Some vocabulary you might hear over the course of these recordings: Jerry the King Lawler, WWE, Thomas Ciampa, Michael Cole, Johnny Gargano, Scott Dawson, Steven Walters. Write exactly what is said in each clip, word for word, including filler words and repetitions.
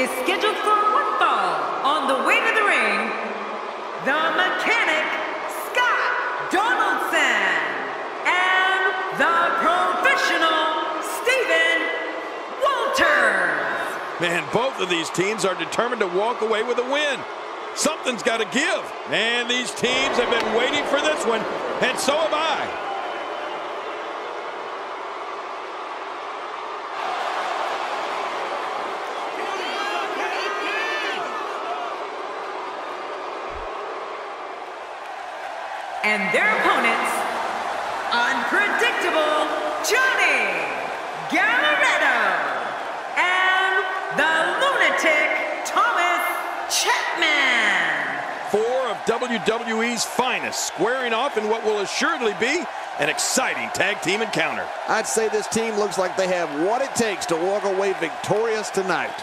is scheduled for one fall. On the way to the ring, the mechanic, Scott Dawson, and the professional, Steven Walters. Man, both of these teams are determined to walk away with a win. Something's got to give. And these teams have been waiting for this one, and so have I. And their opponents, Unpredictable Johnny Gargano and the lunatic Thomas Ciampa. Four of W W E's finest squaring off in what will assuredly be an exciting tag team encounter. I'd say this team looks like they have what it takes to walk away victorious tonight.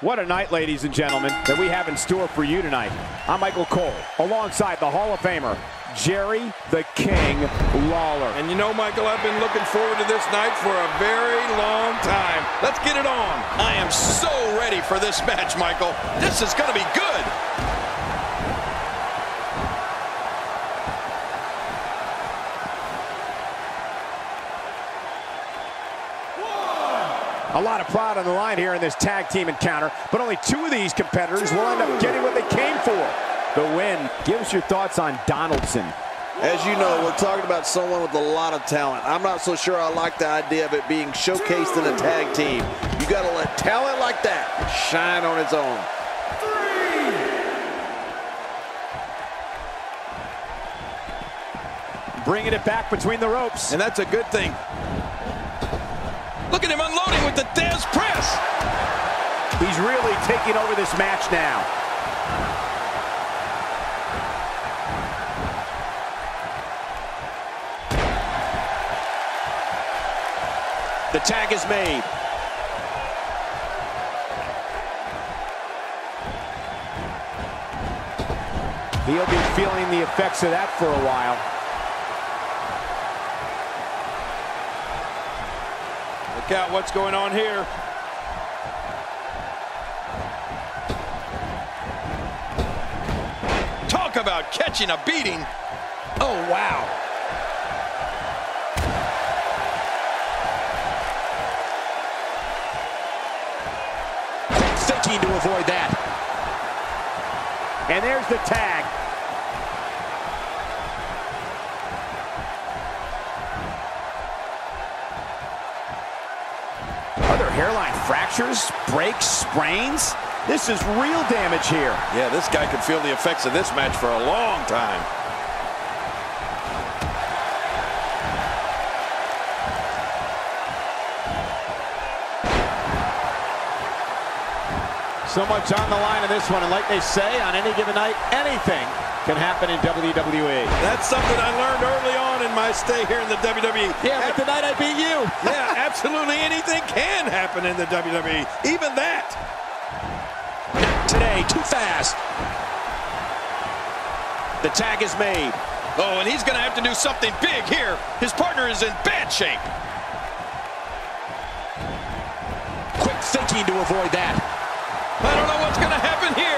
What a night, ladies and gentlemen, that we have in store for you tonight. I'm Michael Cole, alongside the Hall of Famer, Jerry the King Lawler. And you know, Michael, I've been looking forward to this night for a very long time. Let's get it on. I am so ready for this match, Michael. This is going to be good. A lot of pride on the line here in this tag team encounter, but only two of these competitors will end up getting what they came for. The win. Give us your thoughts on Donaldson. As you know, we're talking about someone with a lot of talent. I'm not so sure I like the idea of it being showcased in a tag team. You gotta let talent like that shine on its own. Three. Bringing it back between the ropes. And that's a good thing. Look at him unloading with the Dez press. He's really taking over this match now. The tag is made. He'll be feeling the effects of that for a while. Look out what's going on here. Talk about catching a beating. Oh, wow. Thinking to avoid that. And there's the tag. Hairline fractures, breaks, sprains. This is real damage here. Yeah, this guy could feel the effects of this match for a long time. So much on the line in this one, and like they say, on any given night, anything can happen in W W E. That's something I learned early on in my stay here in the W W E. Yeah, like the night I beat you. Yeah, absolutely anything can happen in the W W E. Even that. Not today, too fast. The tag is made. Oh, and he's going to have to do something big here. His partner is in bad shape. Quick thinking to avoid that. I don't know what's going to happen here.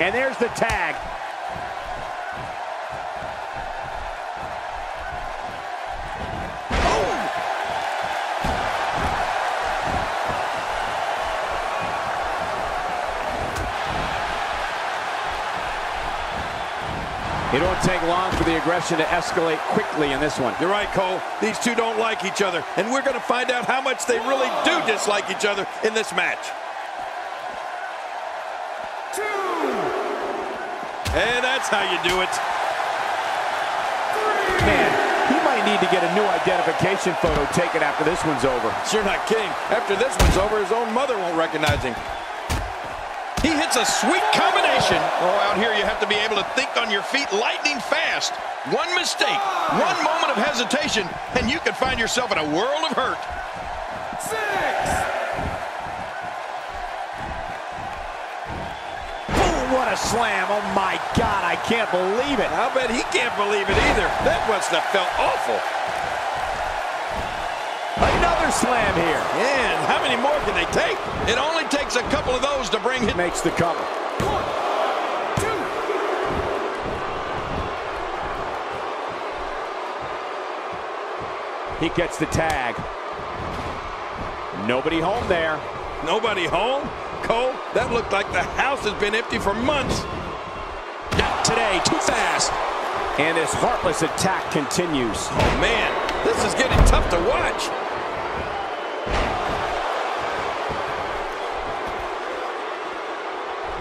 And there's the tag. Oh. It won't take long for the aggression to escalate quickly in this one. You're right, Cole. These two don't like each other, and we're going to find out how much they really do dislike each other in this match. And that's how you do it. Man, he might need to get a new identification photo taken after this one's over. You're not kidding. After this one's over, his own mother won't recognize him. He hits a sweet combination. Oh, out here you have to be able to think on your feet lightning fast. One mistake, one moment of hesitation, and you could find yourself in a world of hurt. Six. Oh, what a slam. Oh, my God, I can't believe it. I'll bet he can't believe it either. That must have felt awful. Another slam here. And how many more can they take? It only takes a couple of those to bring it. Makes the cover. One, two. He gets the tag. Nobody home there. Nobody home? Cole, that looked like the house has been empty for months. Not today. Too fast. And his heartless attack continues. Oh, man. This is getting tough to watch.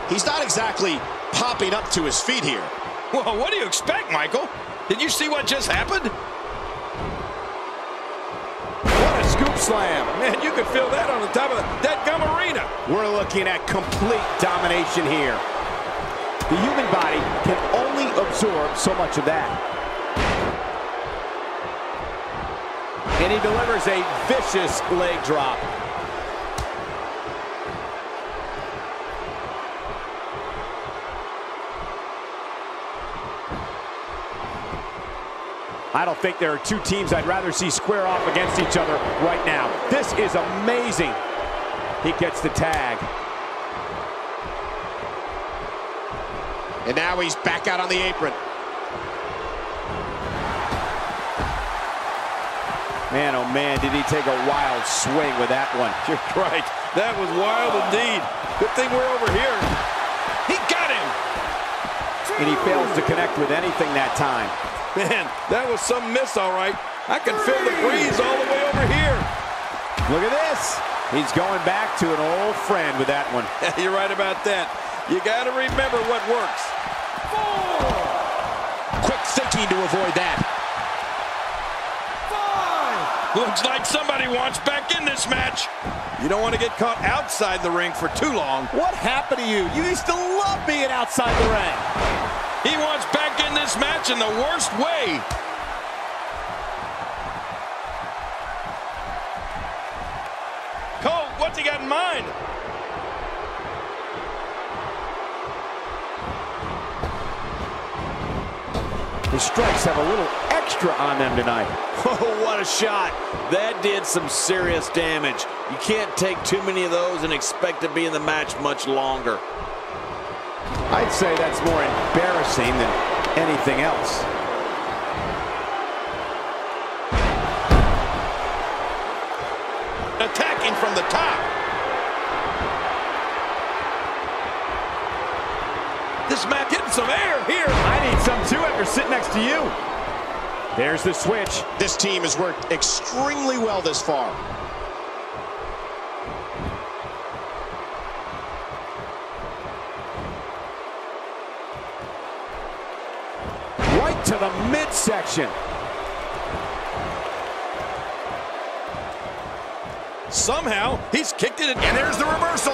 He's not exactly popping up to his feet here. Well, what do you expect, Michael? Did you see what just happened? What a scoop slam. Man, you could feel that on the top of the dead-gum arena. We're looking at complete domination here. The human body can only absorb so much of that. And he delivers a vicious leg drop. I don't think there are two teams I'd rather see square off against each other right now. This is amazing. He gets the tag. And now he's back out on the apron. Man, oh man, did he take a wild swing with that one. You're right. That was wild indeed. Good thing we're over here. He got him. And he fails to connect with anything that time. Man, that was some miss, all right. I can feel the breeze all the way over here. Look at this. He's going back to an old friend with that one. You're right about that. You got to remember what works. Four. Quick thinking to avoid that. Five. Looks like somebody wants back in this match. You don't want to get caught outside the ring for too long. What happened to you? You used to love being outside the ring. He wants back in this match in the worst way. Cole, what's he got in mind? His strikes have a little extra on them tonight. Oh, what a shot. That did some serious damage. You can't take too many of those and expect to be in the match much longer. I'd say that's more embarrassing than anything else. Attacking from the top. This match getting some air here. I need some too after sitting next to you. There's the switch. This team has worked extremely well this far. To the midsection. Somehow, he's kicked it, and there's the reversal.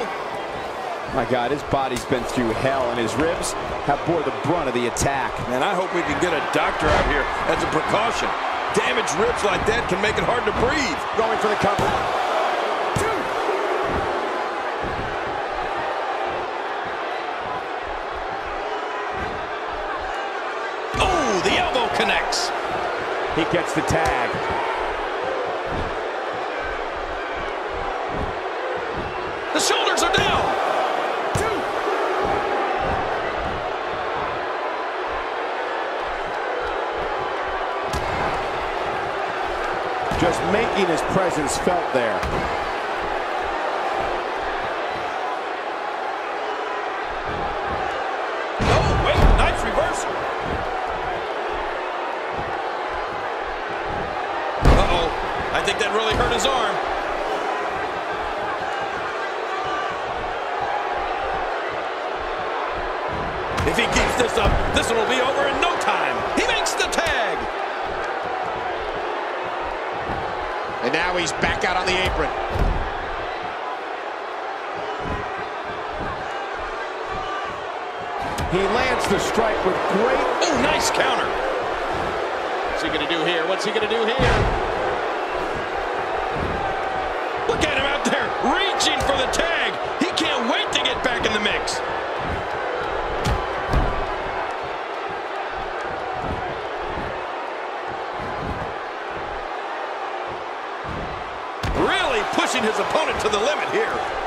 My God, his body's been through hell, and his ribs have bore the brunt of the attack. Man, I hope we can get a doctor out here as a precaution. Damaged ribs like that can make it hard to breathe. Going for the cover. Two. The elbow connects. He gets the tag. The shoulders are down. Two. Just making his presence felt there. Oh, wait, nice reversal. I think that really hurt his arm. If he keeps this up, this one will be over in no time. He makes the tag. And now he's back out on the apron. He lands the strike with great... Oh, nice counter. What's he going to do here? What's he going to do here? Look at him out there, reaching for the tag. He can't wait to get back in the mix. Really pushing his opponent to the limit here.